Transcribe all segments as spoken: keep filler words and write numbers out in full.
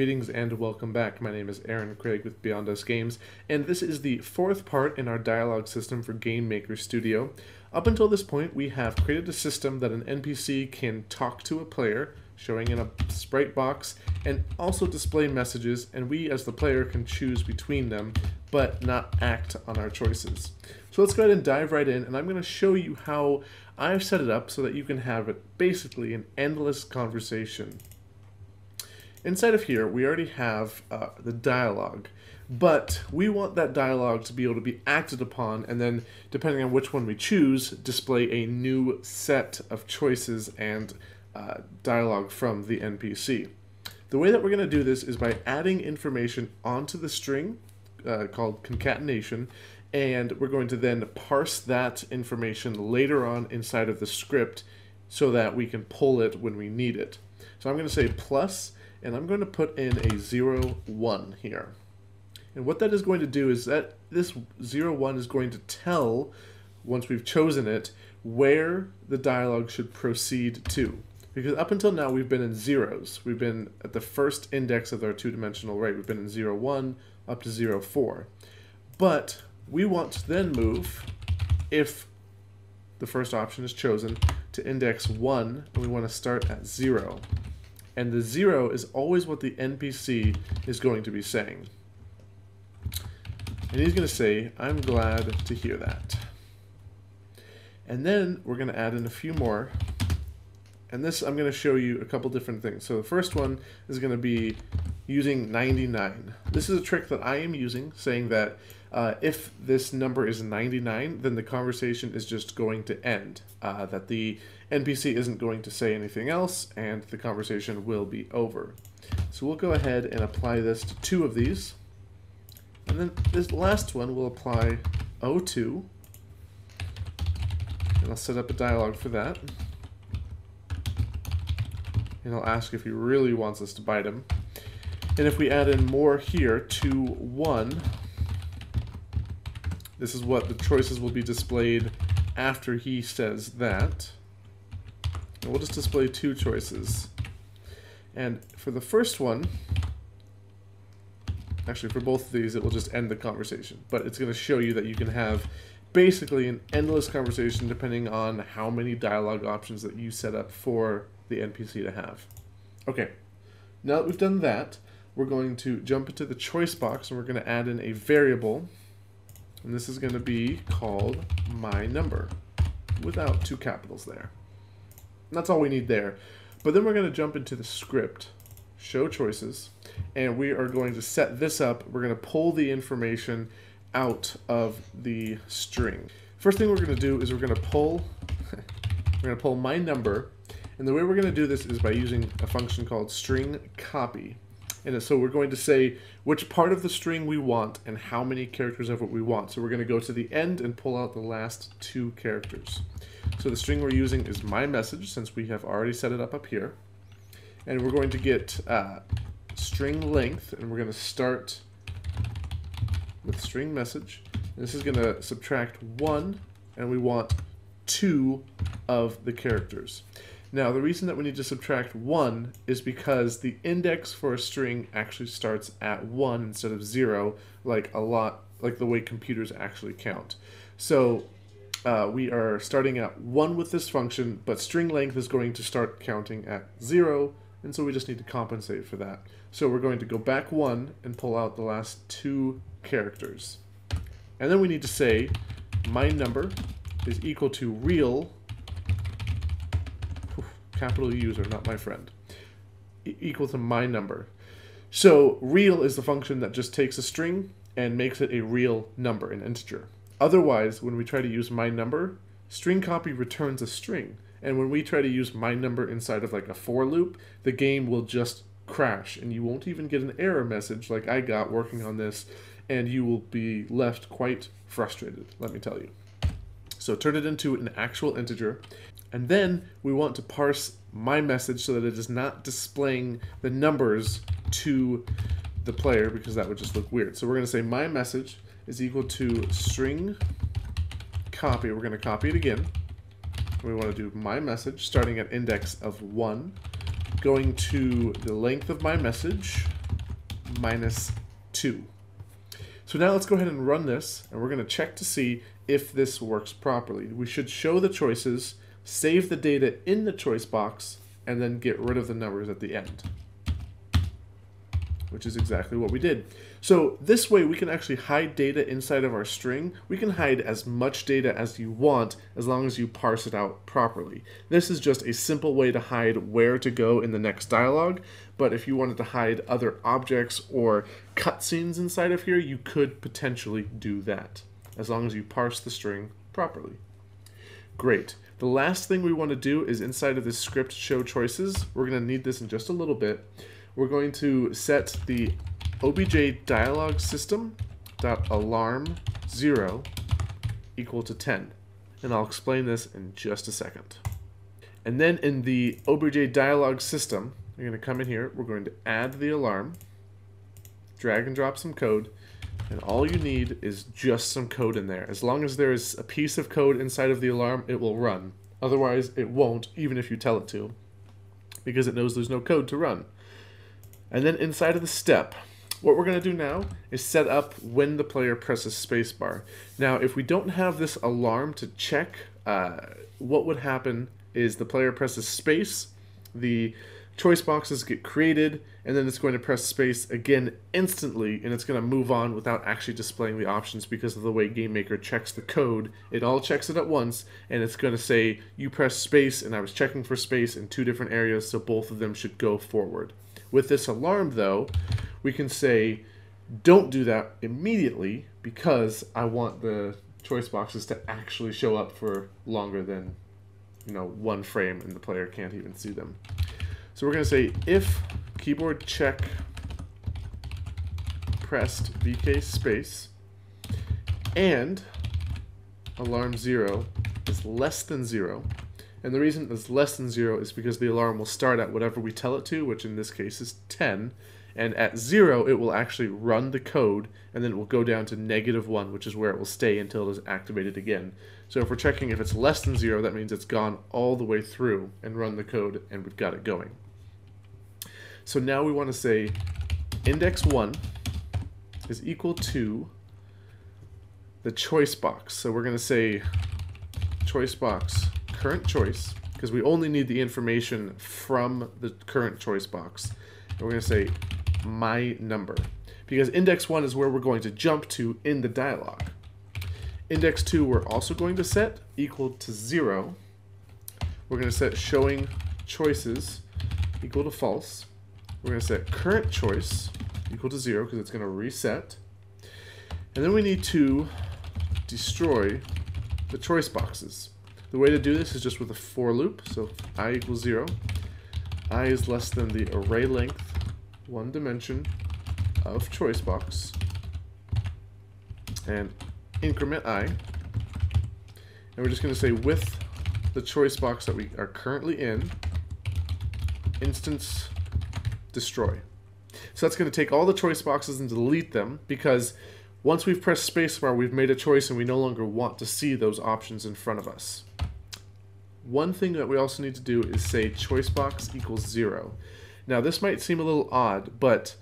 Greetings and welcome back. My name is Aaron Craig with Beyond Us Games, and this is the fourth part in our dialogue system for GameMaker Studio. Up until this point, we have created a system that an N P C can talk to a player, showing in a sprite box, and also display messages, and we as the player can choose between them, but not act on our choices. So let's go ahead and dive right in, and I'm going to show you how I've set it up so that you can have it basically an endless conversation. Inside of here, we already have uh, the dialogue, but we want that dialogue to be able to be acted upon, and then, depending on which one we choose, display a new set of choices and uh, dialogue from the N P C. The way that we're going to do this is by adding information onto the string uh, called concatenation, and we're going to then parse that information later on inside of the script so that we can pull it when we need it. So I'm going to say plus, and I'm going to put in a zero one here. And what that is going to do is that this zero one is going to tell, once we've chosen it, where the dialogue should proceed to. Because up until now we've been in zeros. We've been at the first index of our two-dimensional array. We've been in zero one up to zero four. But we want to then move, if the first option is chosen, to index one, and we want to start at zero. And the zero is always what the N P C is going to be saying. And he's going to say, I'm glad to hear that. And then we're going to add in a few more. And this, I'm going to show you a couple different things. So the first one is going to be using ninety-nine. This is a trick that I am using, saying that uh, if this number is ninety-nine, then the conversation is just going to end. Uh, that the N P C isn't going to say anything else, and the conversation will be over. So we'll go ahead and apply this to two of these. And then this last one will apply zero two. And I'll set up a dialogue for that. And I'll ask if he really wants us to bite him. And if we add in more here, two one, this is what the choices will be displayed after he says that. And we'll just display two choices. And for the first one, actually for both of these, it will just end the conversation. But it's going to show you that you can have basically an endless conversation depending on how many dialogue options that you set up for the N P C to have. Okay, now that we've done that, we're going to jump into the choice box and we're going to add in a variable. And this is going to be called my number, without two capitals there. And that's all we need there. But then we're going to jump into the script, show choices, and we are going to set this up. We're going to pull the information out of the string. First thing we're going to do is we're going to pull, we're going to pull my number. And the way we're going to do this is by using a function called string copy. And so we're going to say which part of the string we want and how many characters of it we want. So we're going to go to the end and pull out the last two characters. So the string we're using is my message, since we have already set it up up here. And we're going to get uh, string length, and we're going to start with string message. And this is going to subtract one, and we want two of the characters. Now, the reason that we need to subtract one is because the index for a string actually starts at one instead of zero, like a lot, like the way computers actually count. So uh, we are starting at one with this function, but string length is going to start counting at zero, and so we just need to compensate for that. So we're going to go back one and pull out the last two characters. And then we need to say my number is equal to real, capital user, not my friend, e equal to my number. So real is the function that just takes a string and makes it a real number, an integer. Otherwise, when we try to use my number, string copy returns a string. And when we try to use my number inside of like a for loop, the game will just crash and you won't even get an error message like I got working on this, and you will be left quite frustrated, let me tell you. So turn it into an actual integer. And then we want to parse my message so that it is not displaying the numbers to the player, because that would just look weird. So we're going to say my message is equal to string copy. We're going to copy it again. We want to do my message starting at index of one, going to the length of my message, minus two. So now let's go ahead and run this, and we're going to check to see if this works properly. We should show the choices, save the data in the choice box, and then get rid of the numbers at the end, which is exactly what we did. So this way we can actually hide data inside of our string. We can hide as much data as you want as long as you parse it out properly. This is just a simple way to hide where to go in the next dialogue, but if you wanted to hide other objects or cutscenes inside of here, you could potentially do that as long as you parse the string properly. Great. The last thing we want to do is inside of this script show choices. We're going to need this in just a little bit. We're going to set the obj dialog system dot alarm zero equal to ten, and I'll explain this in just a second. And then in the obj dialog system, you're going to come in here. We're going to add the alarm, drag and drop some code, and all you need is just some code in there. As long as there is a piece of code inside of the alarm, it will run. Otherwise, it won't, even if you tell it to, because it knows there's no code to run. And then inside of the step, what we're going to do now is set up when the player presses spacebar. Now, if we don't have this alarm to check, uh, what would happen is the player presses space, the choice boxes get created, and then it's going to press space again instantly, and it's going to move on without actually displaying the options because of the way GameMaker checks the code. It all checks it at once, and it's going to say, you press space, and I was checking for space in two different areas, so both of them should go forward. With this alarm, though, we can say, don't do that immediately, because I want the choice boxes to actually show up for longer than, you know, one frame, and the player can't even see them. So we're going to say, if keyboard check pressed V K space and alarm zero is less than zero. And the reason it's less than zero is because the alarm will start at whatever we tell it to, which in this case is ten. And at zero, it will actually run the code, and then it will go down to negative one, which is where it will stay until it is activated again. So if we're checking if it's less than zero, that means it's gone all the way through and run the code, and we've got it going. So now we want to say index one is equal to the choice box. So we're going to say choice box current choice, because we only need the information from the current choice box. And we're going to say my number, because index one is where we're going to jump to in the dialogue. Index two we're also going to set equal to zero. We're going to set showing choices equal to false. We're going to set current choice equal to zero, because it's going to reset. And then we need to destroy the choice boxes. The way to do this is just with a for loop. So I equals zero, I is less than the array length, one dimension of choice box, and increment I. And we're just going to say with the choice box that we are currently in, instance destroy. So that's going to take all the choice boxes and delete them, because once we've pressed spacebar, we've made a choice and we no longer want to see those options in front of us. One thing that we also need to do is say choice box equals zero. Now this might seem a little odd, but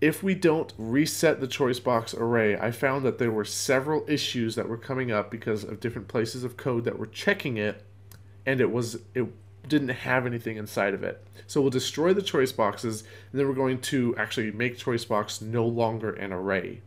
if we don't reset the choice box array, I found that there were several issues that were coming up because of different places of code that were checking it, and it was it didn't have anything inside of it. So we'll destroy the choice boxes, and then we're going to actually make choice box no longer an array.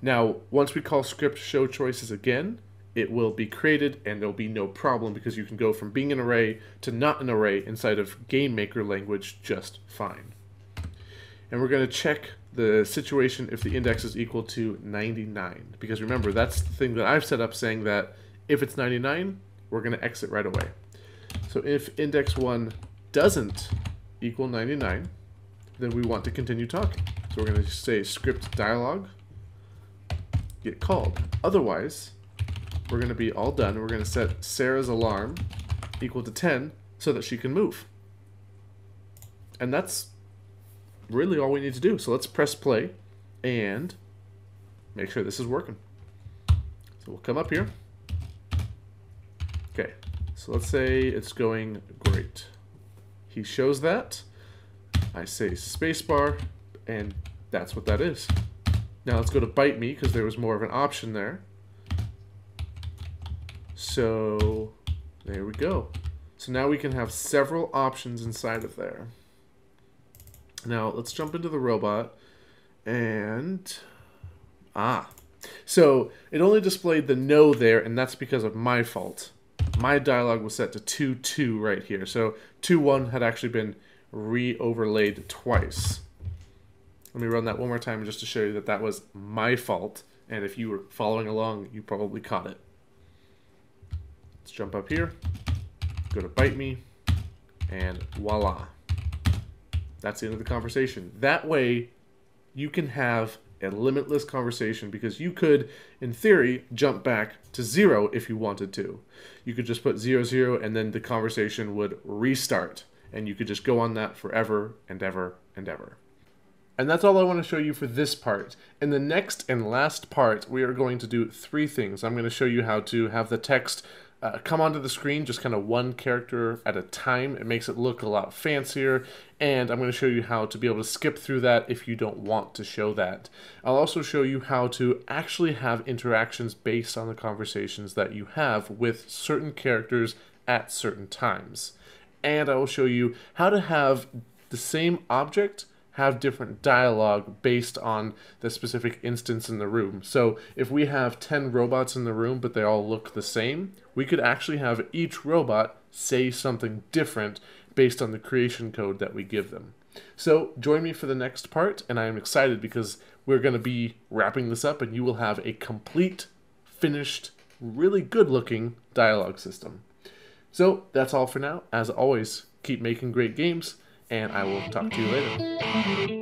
Now, once we call script show choices again, it will be created and there'll be no problem, because you can go from being an array to not an array inside of GameMaker language just fine. And we're going to check the situation if the index is equal to ninety-nine, because remember, that's the thing that I've set up, saying that if it's ninety-nine, we're going to exit right away. So if index one doesn't equal ninety-nine, then we want to continue talking. So we're going to say script dialog get called. Otherwise, we're going to be all done. We're going to set Sarah's alarm equal to ten so that she can move. And that's really all we need to do. So let's press play and make sure this is working. So we'll come up here. Okay, so let's say it's going great. He shows that. I say spacebar and that's what that is. Now let's go to bite me because there was more of an option there. So there we go. So now we can have several options inside of there. Now let's jump into the robot and ah. So it only displayed the no there, and that's because of my fault. My dialogue was set to two two right here. So two one had actually been re-overlaid twice. Let me run that one more time just to show you that that was my fault. And if you were following along, you probably caught it. Let's jump up here, go to bite me, and voila. That's the end of the conversation. That way, you can have a limitless conversation because you could, in theory, jump back to zero if you wanted to. You could just put zero, zero, and then the conversation would restart. And you could just go on that forever and ever and ever. And that's all I want to show you for this part. In the next and last part, we are going to do three things. I'm going to show you how to have the text uh, come onto the screen, just kind of one character at a time. It makes it look a lot fancier. And I'm going to show you how to be able to skip through that if you don't want to show that. I'll also show you how to actually have interactions based on the conversations that you have with certain characters at certain times. And I will show you how to have the same object have different dialogue based on the specific instance in the room. So if we have ten robots in the room, but they all look the same, we could actually have each robot say something different based on the creation code that we give them. So join me for the next part, and I am excited because we're going to be wrapping this up and you will have a complete, finished, really good-looking dialogue system. So that's all for now. As always, keep making great games, and I will talk to you later.